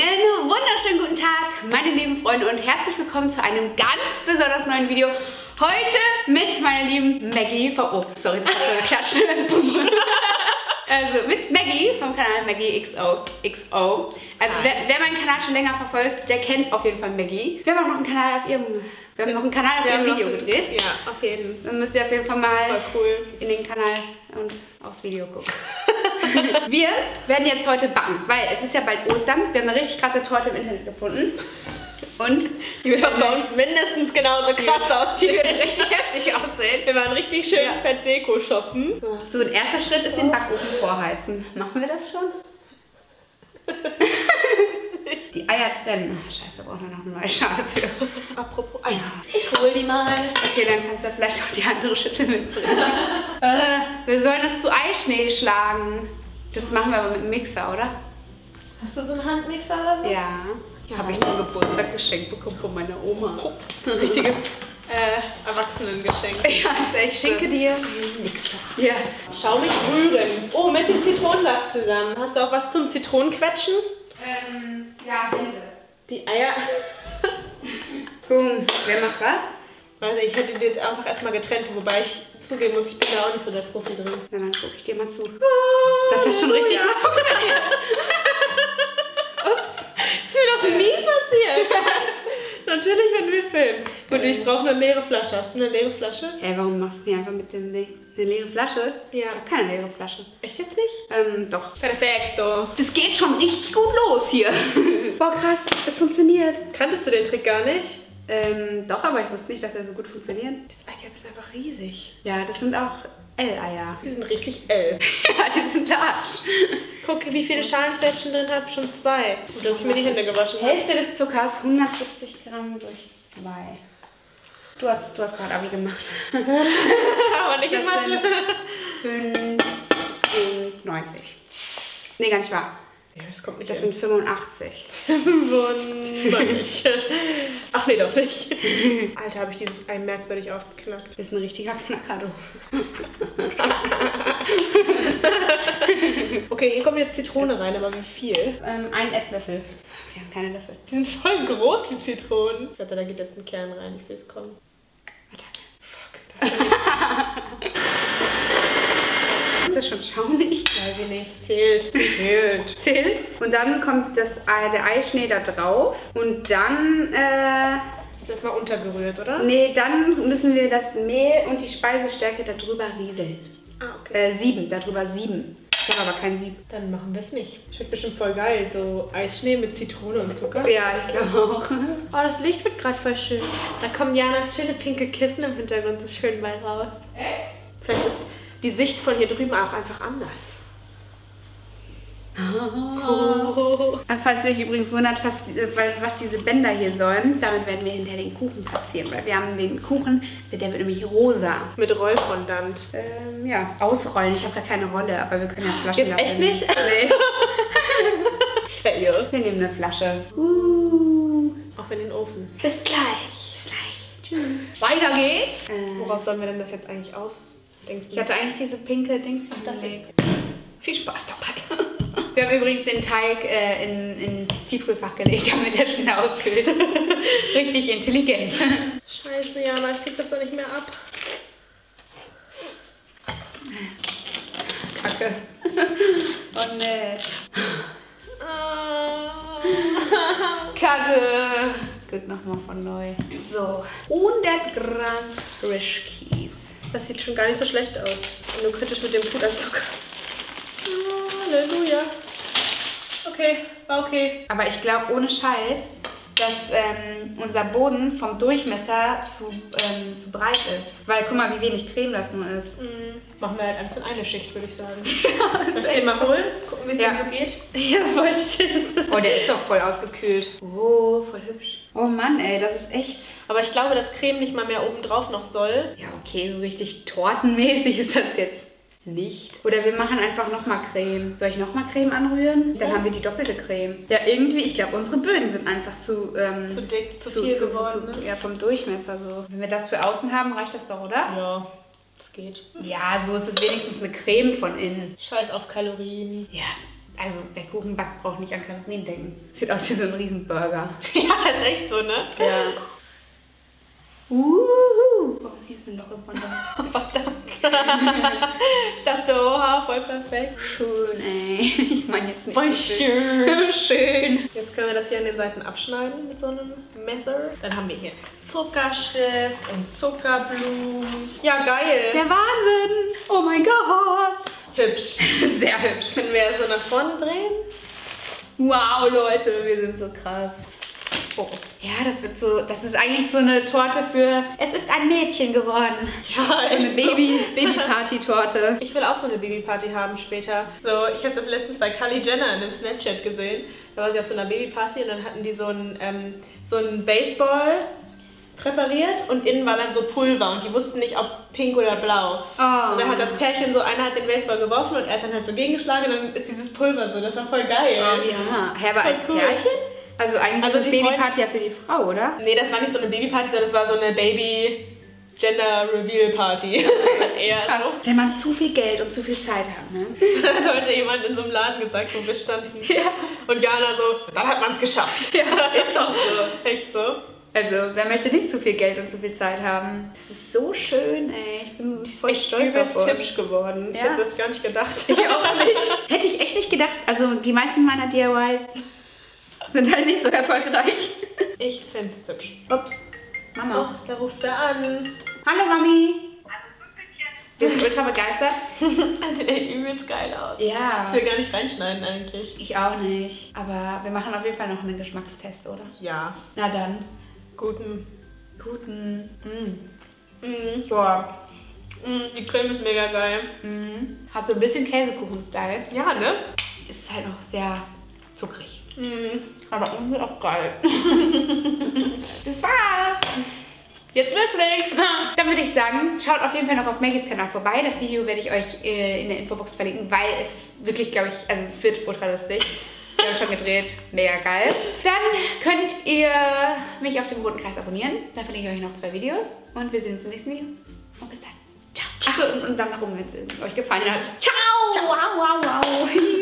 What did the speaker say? Einen wunderschönen guten Tag, meine lieben Freunde, und herzlich willkommen zu einem ganz besonders neuen Video. Heute mit meiner lieben Meggy vom... Oh, sorry, das hat so geklatscht. Also mit Meggy vom Kanal Meggy XOXO. Also wer meinen Kanal schon länger verfolgt, der kennt auf jeden Fall Meggy. Wir haben auch noch einen Kanal auf ihrem... Wir haben noch einen Kanal auf ihrem Video gedreht. Ja, auf jeden Fall. Dann müsst ihr auf jeden Fall mal in den Kanal und aufs Video gucken. Wir werden jetzt heute backen, weil es ist ja bald Ostern. Wir haben eine richtig krasse Torte im Internet gefunden. Und die wird auch bei uns mindestens genauso krass aussehen. Die wird richtig heftig aussehen. Wir waren richtig schön fett Deko shoppen. So, ein erster Schritt ist den Backofen vorheizen. Machen wir das schon? Die Eier trennen. Ach, scheiße, da brauchen wir noch eine neue Schale für. Apropos Eier. Ich hol die mal. Okay, dann kannst du vielleicht auch die andere Schüssel mitbringen. Wir sollen das zu Eischnee schlagen. Das machen wir aber mit dem Mixer, oder? Hast du so einen Handmixer oder so? Ja. Habe ich zum Geburtstag geschenkt bekommen von meiner Oma. Oh, ein richtiges Erwachsenengeschenk. Ja, ich schenke dir einen Mixer. Ja. Schaumig rühren. Oh, mit dem Zitronensaft zusammen. Hast du auch was zum Zitronenquetschen? Ja, Hände. Die Eier. Boom. Wer macht was? Also ich hätte die jetzt einfach erstmal getrennt, wobei ich zugeben muss, ich bin da auch nicht so der Profi drin. Na, dann gucke ich dir mal zu. Das hat schon richtig gut funktioniert. Ups. Das ist mir doch nie passiert. Natürlich, wenn wir filmen. Gut, ich brauche eine leere Flasche. Hast du eine leere Flasche? Hä, warum machst du die einfach mit dem... Eine leere Flasche? Ja. Keine leere Flasche. Echt jetzt nicht? Doch. Perfekto. Das geht schon richtig gut los hier. Boah, krass. Es funktioniert. Kanntest du den Trick gar nicht? Doch, aber ich wusste nicht, dass er so gut funktioniert. Das Eigelb ist einfach riesig. Ja, das sind auch L-Eier. Die sind richtig L. Ja, die sind large. Guck, wie viele Schalen ich schon drin habe. Schon zwei. Gut, dass ich mir die Hände gewaschen habe. Hälfte des Zuckers, 170 Gramm durch 2. Du hast gerade Abi gemacht. Aber nicht in Mathe. 95. Nee, gar nicht wahr. Ja, das kommt nicht. Das sind 85. 95. Ach nee, doch nicht. Alter, habe ich dieses Ei merkwürdig aufgeknackt. Das ist ein richtiger Knacker, du. Okay, hier kommt jetzt Zitrone rein, aber wie viel? Ein Esslöffel. Wir haben keine Löffel. Die sind voll groß, die Zitronen. Ich warte, da geht jetzt ein Kern rein, ich sehe es kommen. Warte. Fuck. Ist das schon schaumig? Weiß ich nicht. Zählt. Zählt. Zählt. Und dann kommt das Ei, der Eischnee da drauf. Und dann, ist das mal untergerührt, oder? Nee, dann müssen wir das Mehl und die Speisestärke da drüber rieseln. Ah, okay. 7, darüber 7. Ich habe aber kein Sieb. Dann machen wir es nicht. Das wird bestimmt voll geil. So Eisschnee mit Zitrone und Zucker. Ja, ich glaube auch. Oh, das Licht wird gerade voll schön. Da kommen Janas schöne pinke Kissen im Hintergrund so schön mal raus. Echt? Vielleicht ist die Sicht von hier drüben auch einfach anders. Oh. Falls ihr euch übrigens wundert, was diese Bänder hier sollen, damit werden wir hinterher den Kuchen platzieren. Weil wir haben den Kuchen, der wird nämlich rosa. Mit Rollfondant. Ja, ausrollen. Ich habe da keine Rolle, aber wir können ja Flaschen jetzt echt nehmen. Nicht? Nee. Fail. Wir nehmen eine Flasche. Auch in den Ofen. Bis gleich. Bis gleich. Tschüss. Weiter geht's. Worauf sollen wir denn das jetzt eigentlich ausdenken? Ich hatte eigentlich diese pinke Dings. Ach, das hier. Viel Spaß dabei. Wir haben übrigens den Teig ins Tiefkühlfach gelegt, damit er schon auskühlt. Richtig intelligent. Scheiße, Jana, ich krieg das doch nicht mehr ab. Kacke. Oh ne. Kacke. Gut, nochmal von neu. So, 100 Gramm Frischkäse. Das sieht schon gar nicht so schlecht aus. Nur kritisch mit dem Puderzucker. Halleluja. Okay, war okay. Aber ich glaube, ohne Scheiß, dass unser Boden vom Durchmesser zu breit ist. Weil guck mal, wie wenig Creme das nur ist. Machen wir halt alles in eine Schicht, würde ich sagen. Soll ich den mal holen? Gucken, wie es dem geht. Ja, voll Schiss. Oh, der ist doch voll ausgekühlt. Oh, voll hübsch. Oh Mann, ey, das ist echt. Aber ich glaube, dass Creme nicht mal mehr oben drauf noch soll. Ja, okay, so richtig tortenmäßig ist das jetzt nicht. Oder wir machen einfach nochmal Creme. Soll ich nochmal Creme anrühren? Dann haben wir die doppelte Creme. Ja, irgendwie, ich glaube, unsere Böden sind einfach zu dick, zu viel geworden. Ne? Ja, vom Durchmesser so. Wenn wir das für außen haben, reicht das doch, oder? Ja, das geht. Ja, so ist es wenigstens eine Creme von innen. Scheiß auf Kalorien. Ja, Also, wer Kuchen backt, braucht nicht an Kalorien denken. Sieht aus wie so ein Riesenburger. Ja, ist echt so, ne? Ja. Oh, hier ist ein Loch im Mund. Verdammt. Ich dachte, oha, voll perfekt. Schön, ey. Ich meine jetzt nicht. Voll so schön. Schön. Jetzt können wir das hier an den Seiten abschneiden mit so einem Messer. Dann haben wir hier Zuckerschrift und Zuckerblumen. Ja, geil. Der Wahnsinn. Oh mein Gott. Hübsch. Sehr hübsch. Können wir so nach vorne drehen? Wow, Leute, wir sind so krass. Oh. Ja, das wird so, das ist eigentlich so eine Torte für, es ist ein Mädchen geworden. Ja, echt so. Baby-Party-Torte. Ich will auch so eine Baby-Party haben später. So, ich habe das letztens bei Kylie Jenner in einem Snapchat gesehen. Da war sie auf so einer Baby-Party und dann hatten die so einen Baseball präpariert und innen war dann so Pulver und die wussten nicht, ob pink oder blau. Oh. Und dann hat das Pärchen so, einer hat den Baseball geworfen und er hat dann halt so gegengeschlagen und dann ist dieses Pulver so. Das war voll geil. Oh, ja. Hä, aber als cool. Pärchen? Also eigentlich also so eine Babyparty für die Frau, oder? Nee, das war nicht so eine Babyparty, sondern das war so eine Baby-Gender-Reveal-Party. Eher so. Wenn man zu viel Geld und zu viel Zeit hat, ne? Das hat heute jemand in so einem Laden gesagt, wo wir standen. Ja. Und Jana so, dann hat man es geschafft. Ja, ist auch so. Echt so. Also, wer möchte nicht zu viel Geld und zu viel Zeit haben? Das ist so schön, ey. Ich bin voll stolz auf uns. Hübsch geworden. Ja. Ich hätte das gar nicht gedacht. Ich auch nicht. Hätte ich echt nicht gedacht. Also, die meisten meiner DIYs... sind halt nicht so erfolgreich. Ich find's hübsch. Ups, Mama. Oh, da ruft er an. Hallo, Mami. Wir sind ultra begeistert. Also der sieht übelst geil aus. Ja. Ich will gar nicht reinschneiden eigentlich. Ich auch nicht. Aber wir machen auf jeden Fall noch einen Geschmackstest, oder? Ja. Na dann. Guten. Boah. Die Creme ist mega geil. Hat so ein bisschen Käsekuchen-Style. Ja, ne? Ist halt noch sehr zuckrig. Aber irgendwie auch geil. Das war's. Jetzt wirklich. Dann würde ich sagen, schaut auf jeden Fall noch auf Meggys Kanal vorbei. Das Video werde ich euch in der Infobox verlinken, weil es wirklich, glaube ich, also es wird ultra lustig. Wir haben schon gedreht. Mega geil. Dann könnt ihr mich auf dem roten Kreis abonnieren. Da verlinke ich euch noch 2 Videos. Und wir sehen uns im nächsten Video. Und bis dann. Ciao. Achso, und dann nach oben, wenn es euch gefallen hat. Ciao. Ciao. Wow, wow, wow.